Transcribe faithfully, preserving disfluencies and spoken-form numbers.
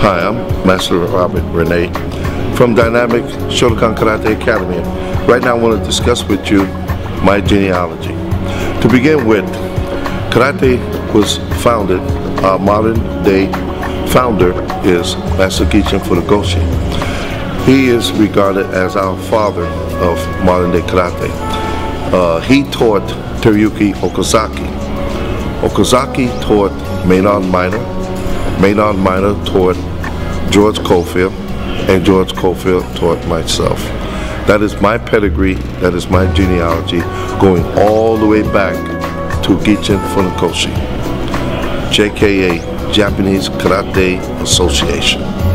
Hi, I'm Master Robert Renee from Dynamic Shotokan Karate Academy. Right now I want to discuss with you my genealogy. To begin with, karate was founded, our modern day founder is Master Gichin Funakoshi. He is regarded as our father of modern day karate. Uh, he taught Teruyuki Okazaki. Okazaki taught Maynard Miner. Maynard Miner taught George Cofield, and George Cofield taught myself. That is my pedigree, that is my genealogy, going all the way back to Gichin Funakoshi, J K A, Japanese Karate Association.